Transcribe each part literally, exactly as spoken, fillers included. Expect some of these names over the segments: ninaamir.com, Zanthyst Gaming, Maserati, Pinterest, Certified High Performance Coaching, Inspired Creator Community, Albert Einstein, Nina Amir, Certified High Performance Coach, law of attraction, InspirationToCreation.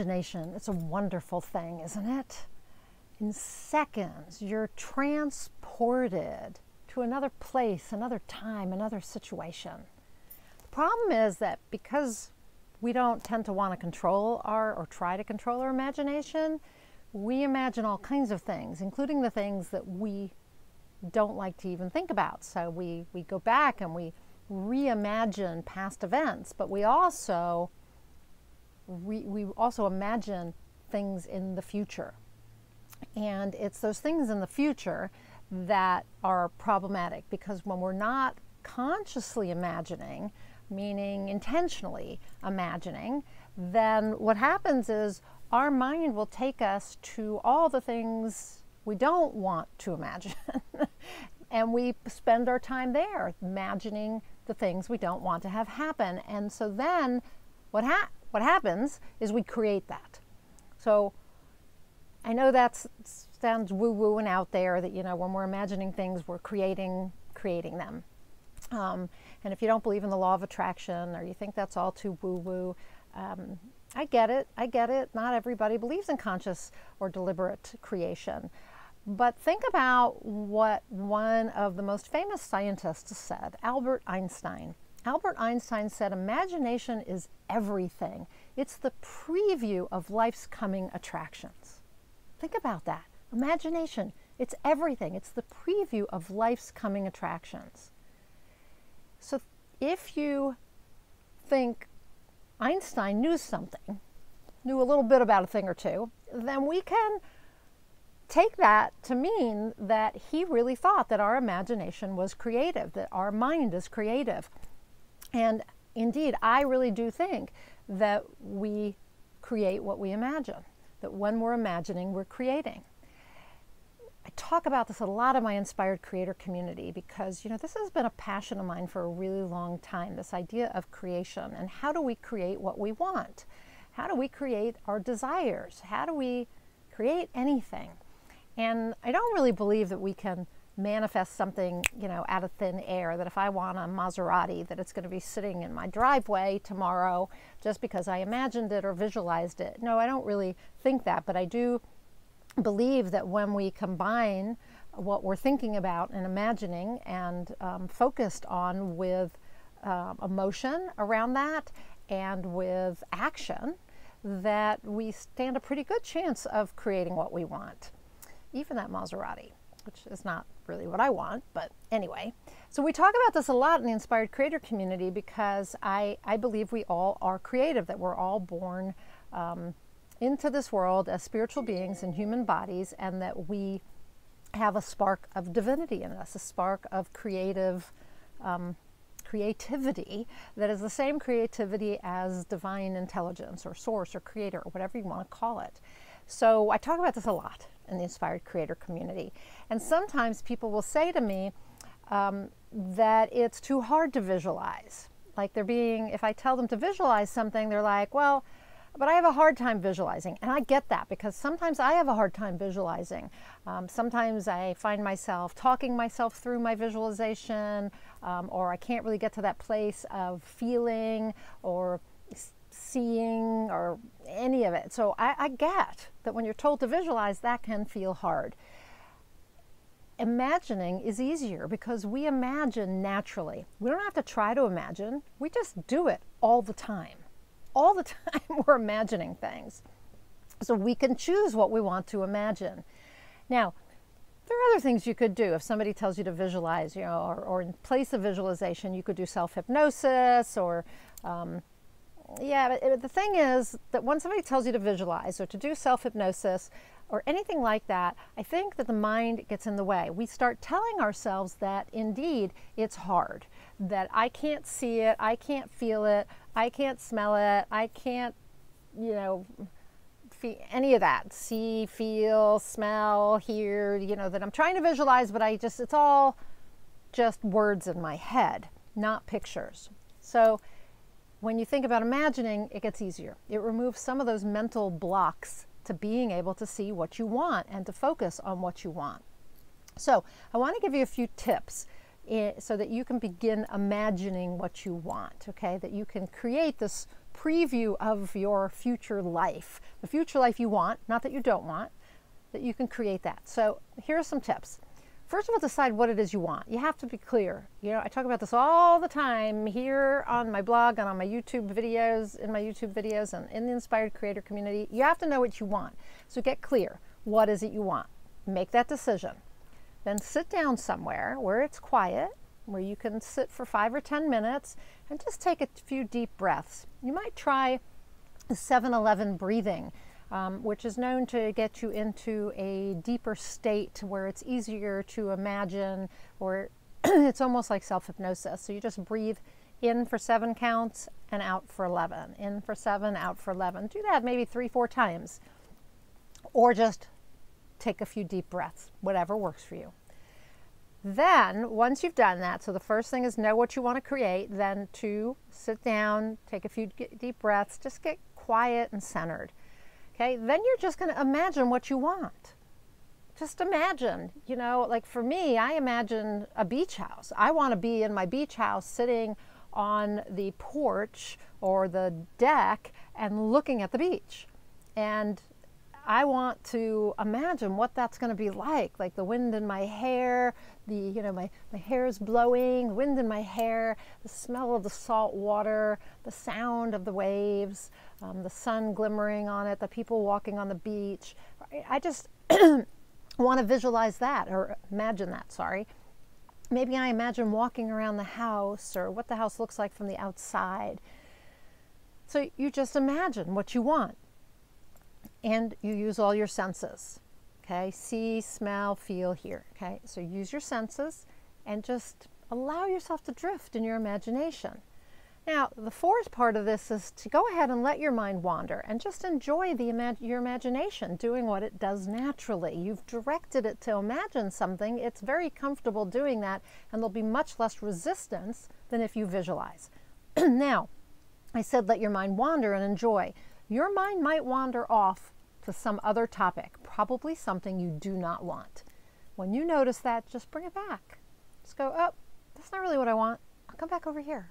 imagination, it's a wonderful thing, isn't it? In seconds, you're transported to another place, another time, another situation. The problem is that because we don't tend to want to control our, or try to control our imagination, we imagine all kinds of things, including the things that we don't like to even think about. So we, we go back and we reimagine past events, but we also, we, we also imagine things in the future. And it's those things in the future that are problematic, because when we're not consciously imagining, meaning intentionally imagining, then what happens is our mind will take us to all the things we don't want to imagine. And we spend our time there imagining the things we don't want to have happen. And so then what, ha what happens is we create that. So I know that sounds woo-woo and out there, that, you know, when we're imagining things, we're creating, creating them. Um, and if you don't believe in the law of attraction, or you think that's all too woo-woo, um, I get it, I get it. Not everybody believes in conscious or deliberate creation. But think about what one of the most famous scientists said, Albert Einstein. Albert Einstein said, imagination is everything. It's the preview of life's coming attractions. Think about that. Imagination, it's everything. It's the preview of life's coming attractions. So if you think Einstein knew something, knew a little bit about a thing or two, then we can take that to mean that he really thought that our imagination was creative, that our mind is creative. And indeed, I really do think that we create what we imagine, that when we're imagining, we're creating. I talk about this a lot in my Inspired Creator Community, because, you know, this has been a passion of mine for a really long time, this idea of creation, and how do we create what we want? How do we create our desires? How do we create anything? And I don't really believe that we can manifest something, you know, out of thin air, that if I want a Maserati, that it's going to be sitting in my driveway tomorrow just because I imagined it or visualized it. No, I don't really think that, but I do believe that when we combine what we're thinking about and imagining and um, focused on with uh, emotion around that and with action, that we stand a pretty good chance of creating what we want. Even that Maserati, which is not really what I want, but anyway. So we talk about this a lot in the Inspired Creator Community, because I, I believe we all are creative, that we're all born um, into this world as spiritual beings in human bodies, and that we have a spark of divinity in us, a spark of creative um, creativity that is the same creativity as divine intelligence or source or creator or whatever you want to call it. So I talk about this a lot in the Inspired Creator Community. And sometimes people will say to me um, that it's too hard to visualize. Like they're being, if I tell them to visualize something, they're like, well, but I have a hard time visualizing. And I get that, because sometimes I have a hard time visualizing. Um, sometimes I find myself talking myself through my visualization, um, or I can't really get to that place of feeling or seeing or any of it. So I, I get that when you're told to visualize, that can feel hard. Imagining is easier, because we imagine naturally. We don't have to try to imagine. We just do it all the time. All the time we're imagining things. So we can choose what we want to imagine. Now, there are other things you could do. If somebody tells you to visualize, you know, or, or in place of visualization, you could do self-hypnosis or, um, yeah, but it, the thing is that when somebody tells you to visualize or to do self-hypnosis or anything like that, I think that the mind gets in the way. We start telling ourselves that indeed it's hard, that I can't see it, I can't feel it, I can't smell it, I can't, you know, any of that. See, feel, smell, hear, you know, that I'm trying to visualize, but I just, it's all just words in my head, not pictures. So when you think about imagining, it gets easier. It removes some of those mental blocks to being able to see what you want and to focus on what you want. So I want to give you a few tips so that you can begin imagining what you want, okay? That you can create this preview of your future life, the future life you want, not that you don't want, that you can create that. So here are some tips. First of all, decide what it is you want. You have to be clear. You know, I talk about this all the time here on my blog and on my YouTube videos, in my YouTube videos and in the Inspired Creator Community. You have to know what you want. So get clear. What is it you want? Make that decision. Then sit down somewhere where it's quiet, where you can sit for five or ten minutes and just take a few deep breaths. You might try seven eleven breathing. Um, which is known to get you into a deeper state where it's easier to imagine, or it's almost like self-hypnosis. So you just breathe in for seven counts and out for eleven. In for seven, out for eleven. Do that maybe three, four times. Or just take a few deep breaths, whatever works for you. Then, once you've done that, so the first thing is know what you want to create. Then two, sit down, take a few deep breaths, just get quiet and centered. Okay, then you're just going to imagine what you want. Just imagine, you know, like for me, I imagine a beach house. I want to be in my beach house sitting on the porch or the deck and looking at the beach. And I want to imagine what that's going to be like, like the wind in my hair, the, you know, my, my hair is blowing, the wind in my hair, the smell of the salt water, the sound of the waves, um, the sun glimmering on it, the people walking on the beach. I just want to visualize that, or imagine that, sorry. Maybe I imagine walking around the house or what the house looks like from the outside. So you just imagine what you want. And you use all your senses, okay? See, smell, feel, hear, okay? So use your senses and just allow yourself to drift in your imagination. Now, the fourth part of this is to go ahead and let your mind wander and just enjoy the imag your imagination doing what it does naturally. You've directed it to imagine something. It's very comfortable doing that, and there'll be much less resistance than if you visualize. Now, I said let your mind wander and enjoy. Your mind might wander off to some other topic, probably something you do not want. When you notice that, just bring it back. Just go, oh, that's not really what I want. I'll come back over here,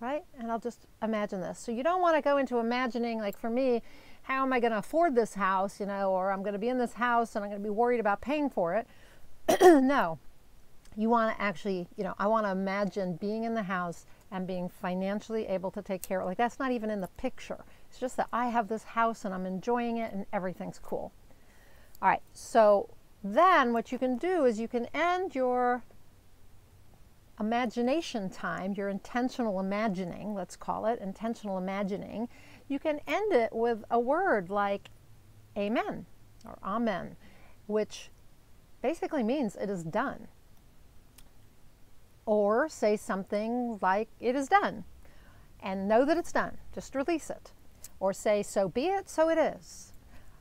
right? And I'll just imagine this. So you don't want to go into imagining, like for me, how am I going to afford this house, you know, or I'm going to be in this house and I'm going to be worried about paying for it. No, you want to actually, you know, I want to imagine being in the house and being financially able to take care of it. Like that's not even in the picture. It's just that I have this house and I'm enjoying it and everything's cool. All right, so then what you can do is you can end your imagination time, your intentional imagining, let's call it intentional imagining. You can end it with a word like amen or amen, which basically means it is done. Or say something like it is done and know that it's done. Just release it. Or say, so be it, so it is.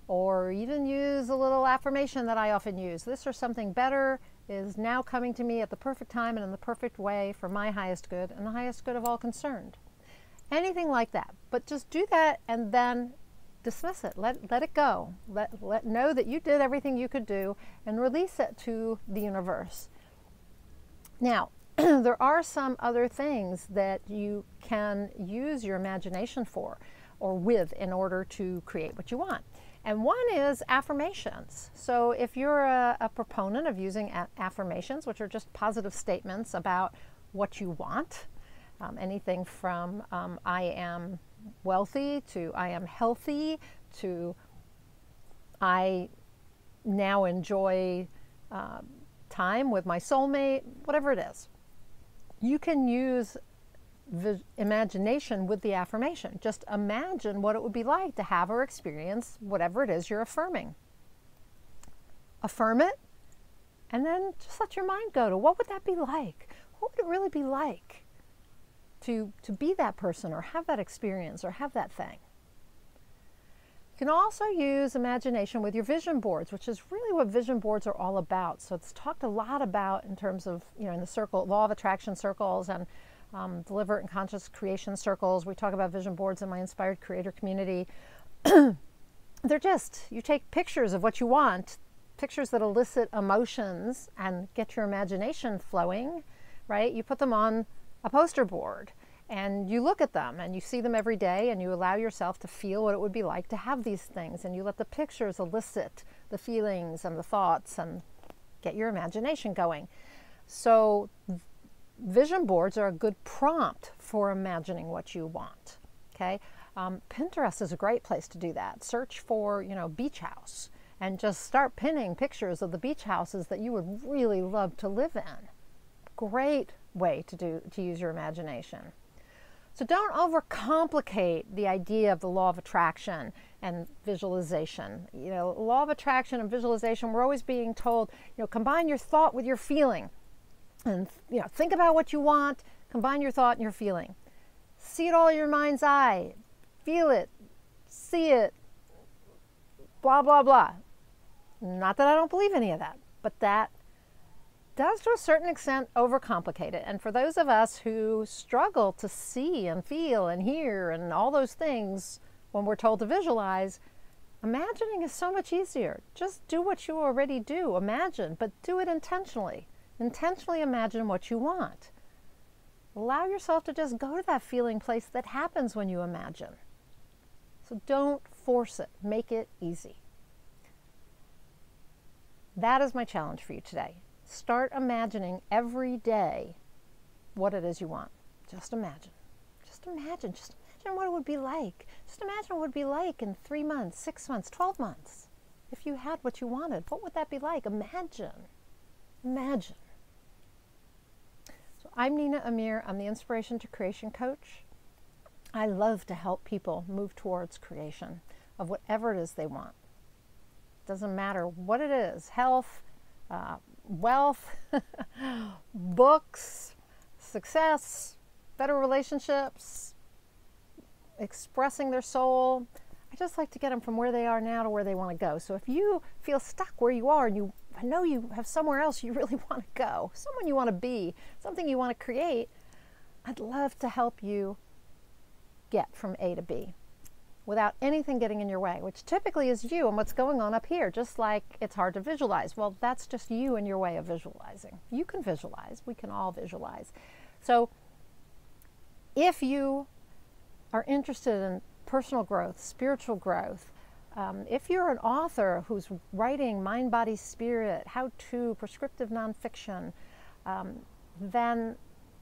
Or even use a little affirmation that I often use. This or something better is now coming to me at the perfect time and in the perfect way for my highest good and the highest good of all concerned. Anything like that. But just do that and then dismiss it. Let, let it go. Let, let know that you did everything you could do and release it to the universe. Now, there are some other things that you can use your imagination for or with in order to create what you want. And one is affirmations. So if you're a, a proponent of using affirmations, which are just positive statements about what you want, um, anything from um, I am wealthy to I am healthy to I now enjoy uh, time with my soulmate, whatever it is. You can use the imagination with the affirmation. Just imagine what it would be like to have or experience whatever it is you're affirming. Affirm it, and then just let your mind go to what would that be like? What would it really be like to, to be that person or have that experience or have that thing? You can also use imagination with your vision boards, which is really what vision boards are all about. So it's talked a lot about in terms of, you know, in the circle, law of attraction circles and um, deliberate and conscious creation circles. We talk about vision boards in my Inspired Creator Community. They're just, you take pictures of what you want, pictures that elicit emotions and get your imagination flowing, right? You put them on a poster board and you look at them and you see them every day and you allow yourself to feel what it would be like to have these things, and you let the pictures elicit the feelings and the thoughts and get your imagination going. So vision boards are a good prompt for imagining what you want, okay? Um, Pinterest is a great place to do that. Search for, you know, beach house and just start pinning pictures of the beach houses that you would really love to live in. Great way to, do, to use your imagination. So don't overcomplicate the idea of the law of attraction and visualization. You know, law of attraction and visualization, we're always being told, you know, combine your thought with your feeling. And, you know, think about what you want, combine your thought and your feeling. See it all in your mind's eye, feel it, see it, blah, blah, blah. Not that I don't believe any of that, but that does to a certain extent overcomplicate it. And for those of us who struggle to see and feel and hear and all those things when we're told to visualize, imagining is so much easier. Just do what you already do, imagine, but do it intentionally. Intentionally imagine what you want. Allow yourself to just go to that feeling place that happens when you imagine. So don't force it, make it easy. That is my challenge for you today. Start imagining every day what it is you want. Just imagine, just imagine, just imagine what it would be like. Just imagine what it would be like in three months, six months, twelve months. If you had what you wanted, what would that be like? Imagine, imagine. So I'm Nina Amir, I'm the Inspiration to Creation Coach. I love to help people move towards creation of whatever it is they want. Doesn't matter what it is, health, uh, wealth, books, success, better relationships, expressing their soul. I just like to get them from where they are now to where they want to go. So if you feel stuck where you are and you I know you have somewhere else you really want to go, someone you want to be, something you want to create, I'd love to help you get from A to B without anything getting in your way, which typically is you and what's going on up here, just like it's hard to visualize. Well, that's just you and your way of visualizing. You can visualize, we can all visualize. So if you are interested in personal growth, spiritual growth, um, if you're an author who's writing mind, body, spirit, how-to, prescriptive nonfiction, um, then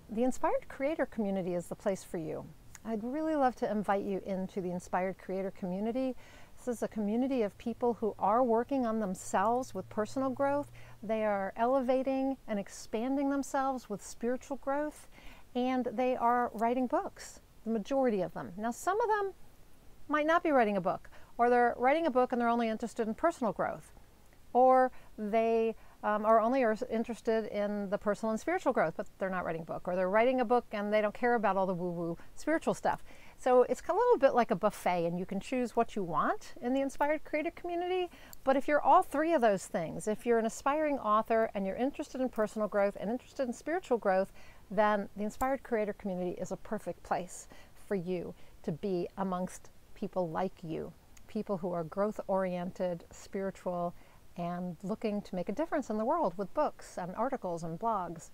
the Inspired Creator Community is the place for you. I'd really love to invite you into the Inspired Creator Community. This is a community of people who are working on themselves with personal growth. They are elevating and expanding themselves with spiritual growth, and they are writing books, the majority of them. Now, some of them might not be writing a book, or they're writing a book and they're only interested in personal growth, or they Um, are only are interested in the personal and spiritual growth, but they're not writing a book, or they're writing a book and they don't care about all the woo-woo spiritual stuff. So it's a little bit like a buffet, and you can choose what you want in the Inspired Creator Community. But if you're all three of those things, if you're an aspiring author and you're interested in personal growth and interested in spiritual growth, then the Inspired Creator Community is a perfect place for you to be amongst people like you, people who are growth-oriented, spiritual, and looking to make a difference in the world with books and articles and blogs.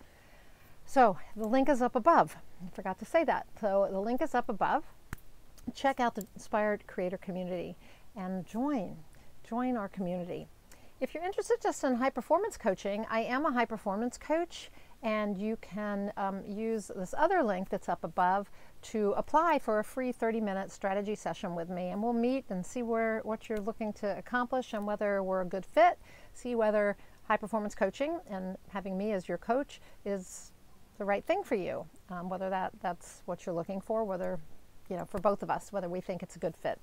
So the link is up above. I forgot to say that. So the link is up above. Check out the Inspired Creator Community and join, join our community. If you're interested just in high performance coaching, I am a high performance coach, and you can um, use this other link that's up above to apply for a free thirty minute strategy session with me, and we'll meet and see where what you're looking to accomplish and whether we're a good fit, see whether high performance coaching and having me as your coach is the right thing for you, um, whether that that's what you're looking for, whether, you know, for both of us, whether we think it's a good fit.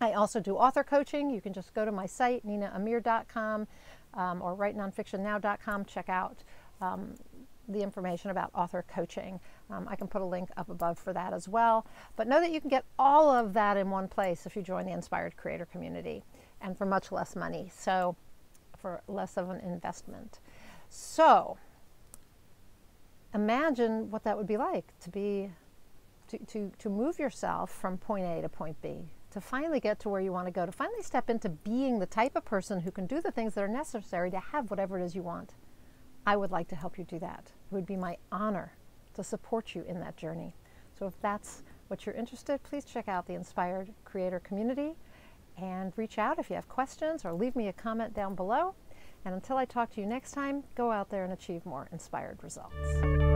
I also do author coaching. You can just go to my site, nina amir dot com, um, or write non fiction now dot com, check out um, the information about author coaching. Um, I can put a link up above for that as well. But know that you can get all of that in one place if you join the Inspired Creator Community, and for much less money, so for less of an investment. So imagine what that would be like to be, to, to, to move yourself from point A to point B, to finally get to where you want to go, to finally step into being the type of person who can do the things that are necessary to have whatever it is you want. I would like to help you do that. It would be my honor to support you in that journey. So if that's what you're interested in, please check out the Inspired Creator Community and reach out if you have questions or leave me a comment down below. And until I talk to you next time, go out there and achieve more inspired results.